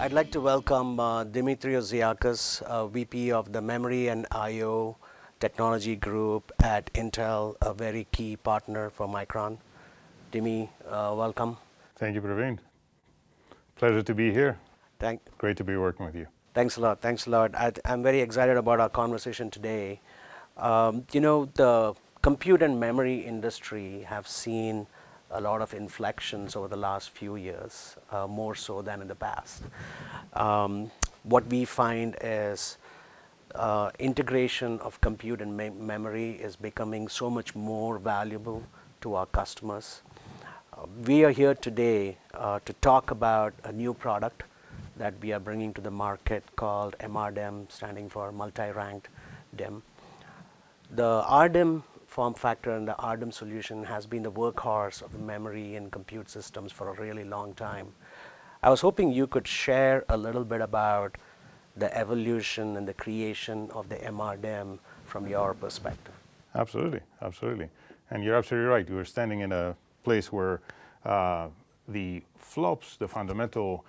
I'd like to welcome Dimitrios Ziakas, VP of the Memory and I/O Technology Group at Intel, a very key partner for Micron. Dimi, welcome. Thank you, Praveen. Pleasure to be here. Great to be working with you. Thanks a lot. Thanks a lot. I'm very excited about our conversation today. You know, the compute and memory industry have seen a lot of inflections over the last few years, more so than in the past. What we find is integration of compute and memory is becoming so much more valuable to our customers. We are here today to talk about a new product that we are bringing to the market called MRDIMM, standing for multi-ranked DIMM. The RDIMM form factor and the RDIMM solution has been the workhorse of memory and compute systems for a really long time. I was hoping you could share a little bit about the evolution and the creation of the MRDIMM from your perspective. Absolutely, absolutely. And you're absolutely right. We're standing in a place where the FLOPs, the fundamental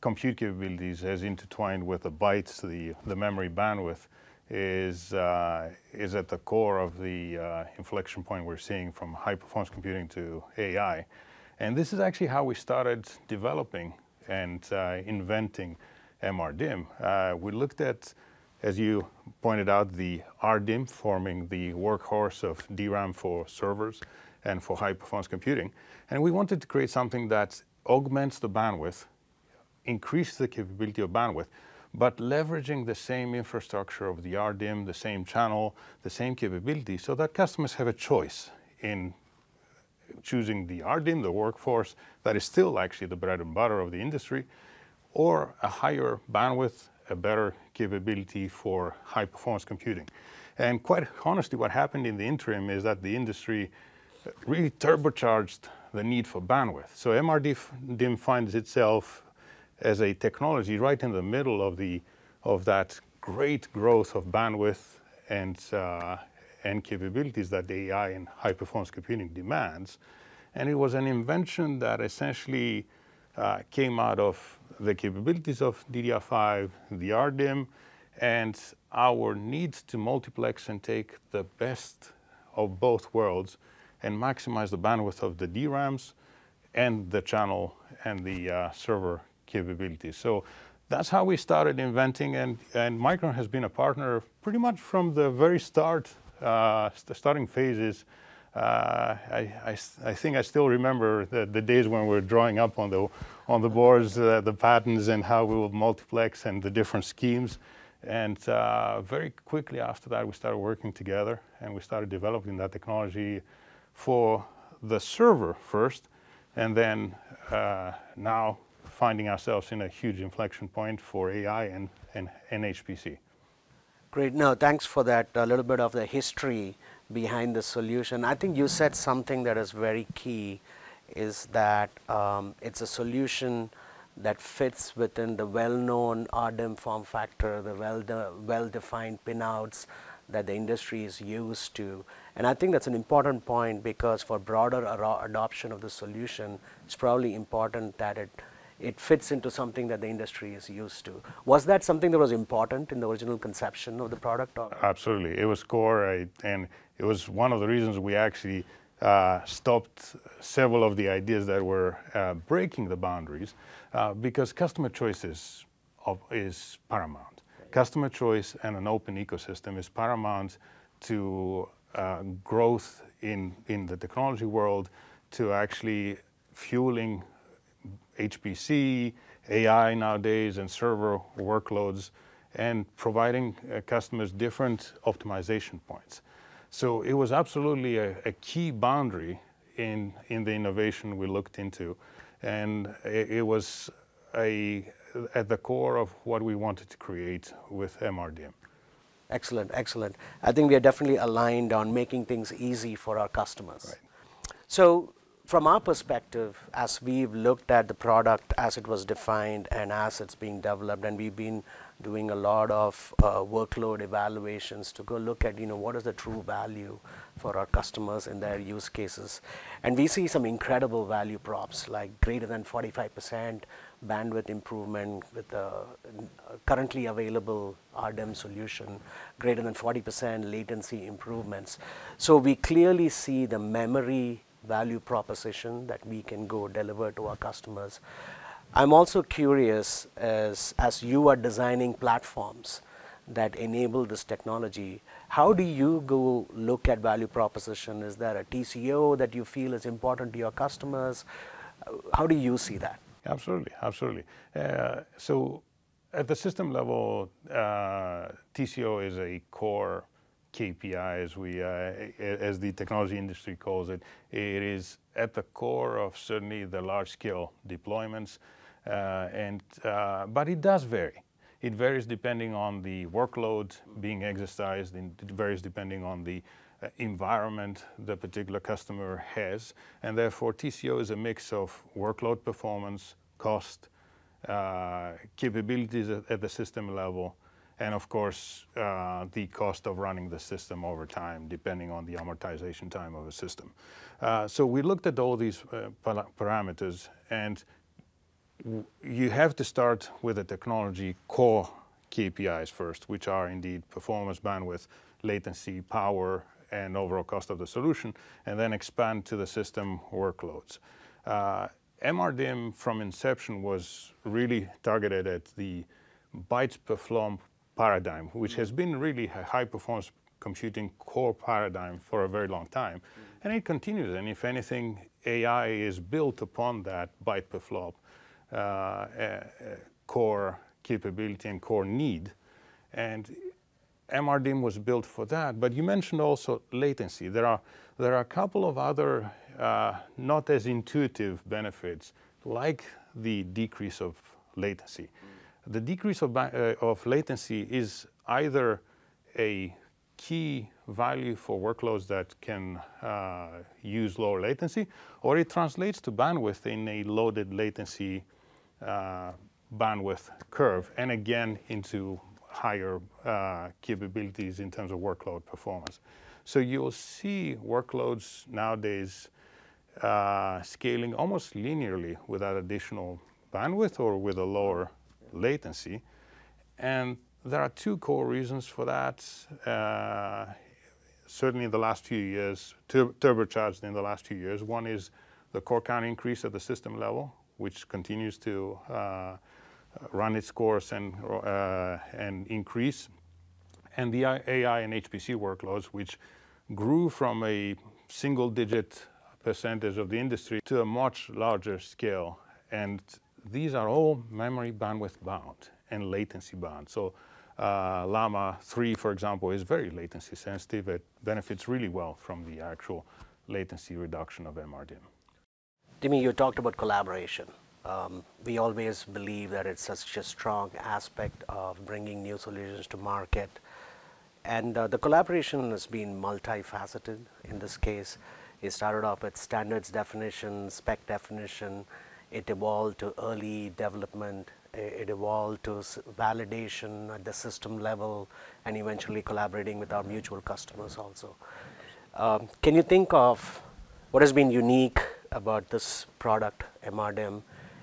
compute capabilities, as intertwined with the bytes, the memory bandwidth, is at the core of the inflection point we're seeing from high-performance computing to AI. And this is actually how we started developing and inventing MRDIMM. We looked at, as you pointed out, the RDIMM forming the workhorse of DRAM for servers and for high-performance computing. And we wanted to create something that augments the bandwidth, increases the capability of bandwidth, but leveraging the same infrastructure of the RDIMM, the same channel, the same capability, so that customers have a choice in choosing the RDIMM, the workhorse that is still actually the bread and butter of the industry, or a higher bandwidth, a better capability for high-performance computing. And quite honestly, what happened in the interim is that the industry really turbocharged the need for bandwidth. So MRDIMM finds itself as a technology right in the middle of that great growth of bandwidth and capabilities that AI and high-performance computing demands. And it was an invention that essentially came out of the capabilities of DDR5, the RDIMM, and our need to multiplex and take the best of both worlds and maximize the bandwidth of the DRAMs and the channel and the server capabilities. So that's how we started inventing, and Micron has been a partner pretty much from the very start, starting phases. I think I still remember the days when we were drawing up on the boards the patterns and how we would multiplex and the different schemes. And very quickly after that, we started working together and we started developing that technology for the server first, and then now finding ourselves in a huge inflection point for AI and NHPC. Great. Now, thanks for that, a little bit of the history behind the solution. I think you said something that is very key, is that it's a solution that fits within the well-known RDIMM form factor, the well-defined pinouts that the industry is used to. And I think that's an important point, because for broader adoption of the solution, it's probably important that it fits into something that the industry is used to. Was that something that was important in the original conception of the product? Absolutely, it was core, and it was one of the reasons we actually stopped several of the ideas that were breaking the boundaries, because customer choice is paramount. Right. Customer choice and an open ecosystem is paramount to growth in the technology world, to actually fueling HPC, AI nowadays, and server workloads, and providing customers different optimization points. So it was absolutely a key boundary in the innovation we looked into. And it was at the core of what we wanted to create with MRDIMM. Excellent, excellent. I think we are definitely aligned on making things easy for our customers. Right. So, from our perspective, as we've looked at the product as it was defined and as it's being developed, and we've been doing a lot of workload evaluations to go look at, what is the true value for our customers in their use cases. And we see some incredible value props, like greater than 45% bandwidth improvement with the currently available RDIMM solution, greater than 40% latency improvements. So we clearly see the memory value proposition that we can go deliver to our customers. I'm also curious, as you are designing platforms that enable this technology, how do you go look at value proposition? Is there a TCO that you feel is important to your customers? How do you see that? Absolutely, absolutely. So at the system level, TCO is a core KPI, as the technology industry calls it. It is at the core of certainly the large-scale deployments, but it does vary. It varies depending on the workload being exercised, it varies depending on the environment the particular customer has, and therefore TCO is a mix of workload performance, cost, capabilities at the system level, and of course, the cost of running the system over time, depending on the amortization time of a system. So we looked at all these parameters, and you have to start with the technology core KPIs first, which are indeed performance, bandwidth, latency, power, and overall cost of the solution, and then expand to the system workloads. MRDIMM from inception was really targeted at the bytes per flop paradigm, which has been really a high-performance computing core paradigm for a very long time, and it continues. And if anything, AI is built upon that byte per flop core capability and core need. And MRDIMM was built for that. But you mentioned also latency. There are a couple of other not as intuitive benefits, like the decrease of latency. The decrease of latency is either a key value for workloads that can use lower latency, or it translates to bandwidth in a loaded latency bandwidth curve, and again into higher capabilities in terms of workload performance. So you'll see workloads nowadays scaling almost linearly without additional bandwidth or with a lower latency, and there are two core reasons for that. Certainly in the last few years, turbocharged in the last few years. One is the core count increase at the system level, which continues to run its course and increase, and the AI and HPC workloads, which grew from a single-digit percentage of the industry to a much larger scale. And these are all memory bandwidth bound and latency bound. So Llama 3, for example, is very latency sensitive. It benefits really well from the actual latency reduction of MRDIMM. Dimi, you talked about collaboration. We always believe that it's such a strong aspect of bringing new solutions to market. And the collaboration has been multifaceted in this case. It started off with standards definition, spec definition. It evolved to early development, it evolved to validation at the system level, and eventually collaborating with our mutual customers also. Can you think of what has been unique about this product, MRDIMM,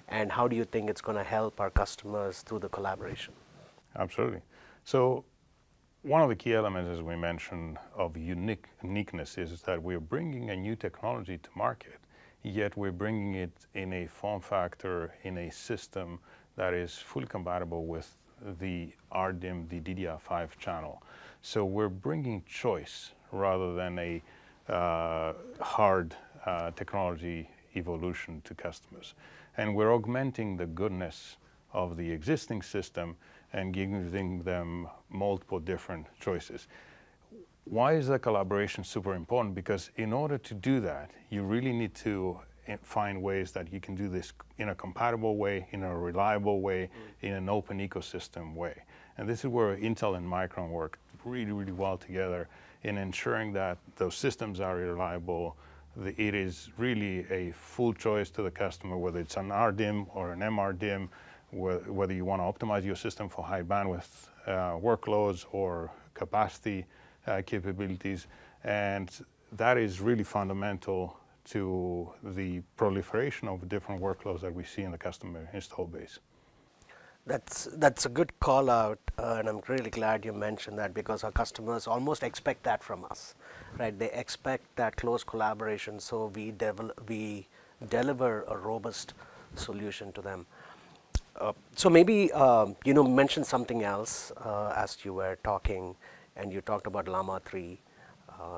and how do you think it's going to help our customers through the collaboration? Absolutely. So one of the key elements, as we mentioned, of uniqueness is that we're bringing a new technology to market, yet we're bringing it in a form factor, in a system that is fully compatible with the RDIMM, the DDR5 channel. So we're bringing choice rather than a hard technology evolution to customers. And we're augmenting the goodness of the existing system and giving them multiple different choices. Why is the collaboration super important? Because in order to do that, you really need to find ways that you can do this in a compatible way, in a reliable way, in an open ecosystem way. And this is where Intel and Micron work really, really well together in ensuring that those systems are reliable. It is really a full choice to the customer, whether it's an RDIMM or an MRDIMM, whether you want to optimize your system for high bandwidth workloads or capacity capabilities. And that is really fundamental to the proliferation of different workloads that we see in the customer install base. That's a good call out, and I'm really glad you mentioned that, because our customers almost expect that from us, right? They expect that close collaboration, so we deliver a robust solution to them. So maybe you know, mention something else as you were talking, and you talked about Llama 3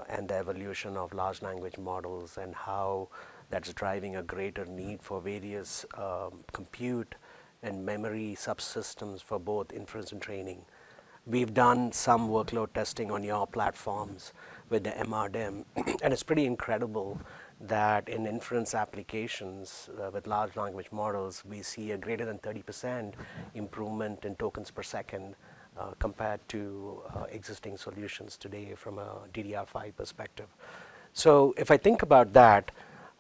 and the evolution of large language models and how that's driving a greater need for various compute and memory subsystems for both inference and training. We've done some workload testing on your platforms with the MRDIMM, and it's pretty incredible that in inference applications with large language models, we see a greater than 30% improvement in tokens per second compared to existing solutions today from a DDR5 perspective. So if I think about that,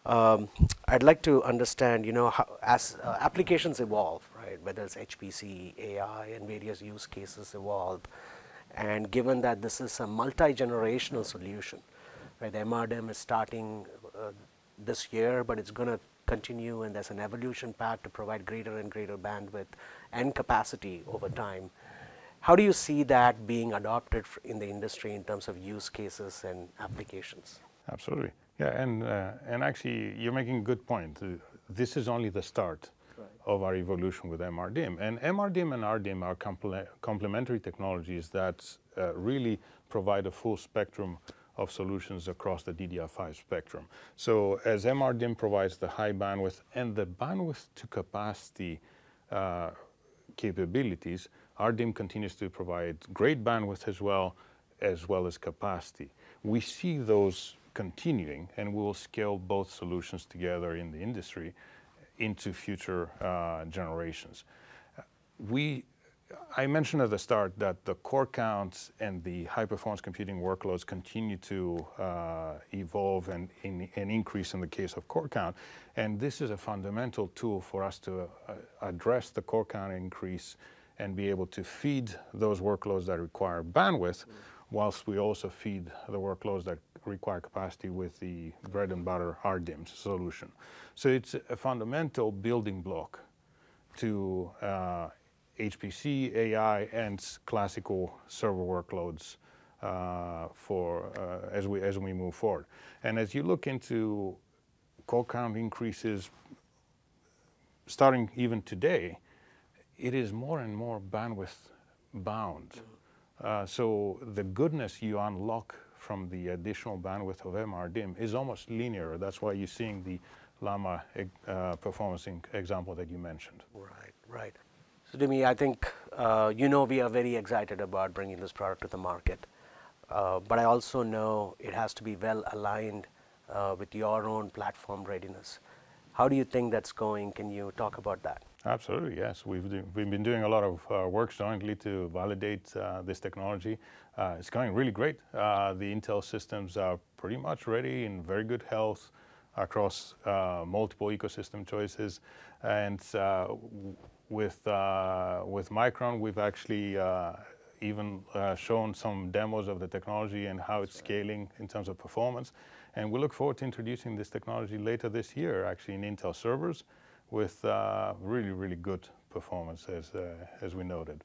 I'd like to understand, you know, how, as applications evolve, right, whether it's HPC, AI, and various use cases evolve, and given that this is a multi-generational solution, right, the MRDIMM is starting this year, but it's going to continue, and there's an evolution path to provide greater and greater bandwidth and capacity over time. How do you see that being adopted in the industry in terms of use cases and applications? Absolutely. Yeah, and actually, you're making a good point. This is only the start of our evolution with MRDIMM. And MRDIMM and RDIMM are complementary technologies that really provide a full spectrum of solutions across the DDR5 spectrum. So as MRDIMM provides the high bandwidth and the bandwidth to capacity capabilities, RDIMM continues to provide great bandwidth as well as capacity. We see those continuing, and we will scale both solutions together in the industry into future generations. I mentioned at the start that the core counts and the high-performance computing workloads continue to evolve and increase in the case of core count. And this is a fundamental tool for us to address the core count increase and be able to feed those workloads that require bandwidth, whilst we also feed the workloads that require capacity with the bread and butter RDIMM solution. So it's a fundamental building block to HPC, AI, and classical server workloads as we move forward. And as you look into core count increases, starting even today, it is more and more bandwidth bound. So the goodness you unlock from the additional bandwidth of MRDIMM is almost linear. That's why you're seeing the Llama performance example that you mentioned. Right, right. So Dimi, I think you know we are very excited about bringing this product to the market, but I also know it has to be well aligned with your own platform readiness. How do you think that's going? Can you talk about that? Absolutely, yes. We've been doing a lot of work jointly to validate this technology. It's going really great. The Intel systems are pretty much ready, in very good health across multiple ecosystem choices. And with Micron, we've actually even shown some demos of the technology and how it's scaling in terms of performance. And we look forward to introducing this technology later this year, actually, in Intel servers, with really, really good performance, as we noted.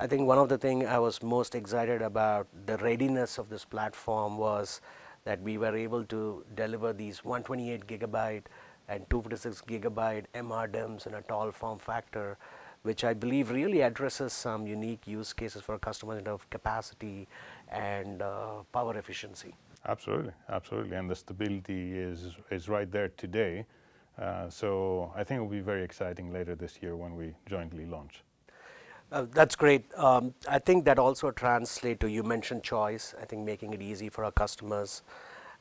I think one of the things I was most excited about the readiness of this platform was that we were able to deliver these 128 gigabyte and 256 gigabyte MRDIMMs in a tall form factor, which I believe really addresses some unique use cases for customers of capacity and power efficiency. Absolutely, absolutely, and the stability is right there today. So I think it will be very exciting later this year when we jointly launch. That's great. I think that also translates to, you mentioned choice, I think making it easy for our customers.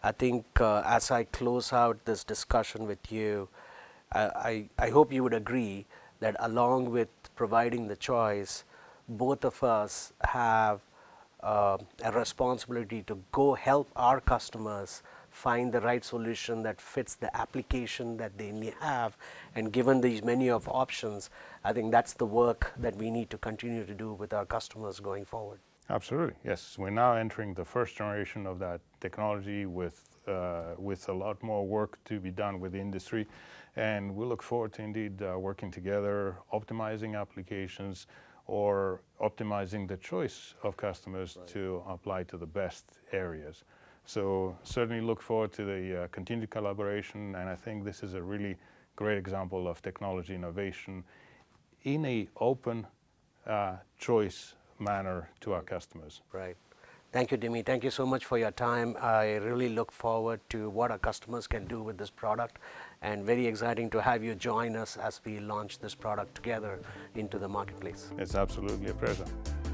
I think as I close out this discussion with you, I hope you would agree that along with providing the choice, both of us have a responsibility to go help our customers find the right solution that fits the application that they have, and given these menu of options, I think that's the work that we need to continue to do with our customers going forward. Absolutely, yes. We're now entering the first generation of that technology with a lot more work to be done with the industry, and we look forward to indeed working together, optimizing applications or optimizing the choice of customers to apply to the best areas. So certainly look forward to the continued collaboration, and I think this is a really great example of technology innovation in an open choice manner to our customers. Right. Thank you, Dimi. Thank you so much for your time. I really look forward to what our customers can do with this product, and very exciting to have you join us as we launch this product together into the marketplace. It's absolutely a pleasure.